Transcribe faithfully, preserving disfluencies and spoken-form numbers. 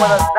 with us.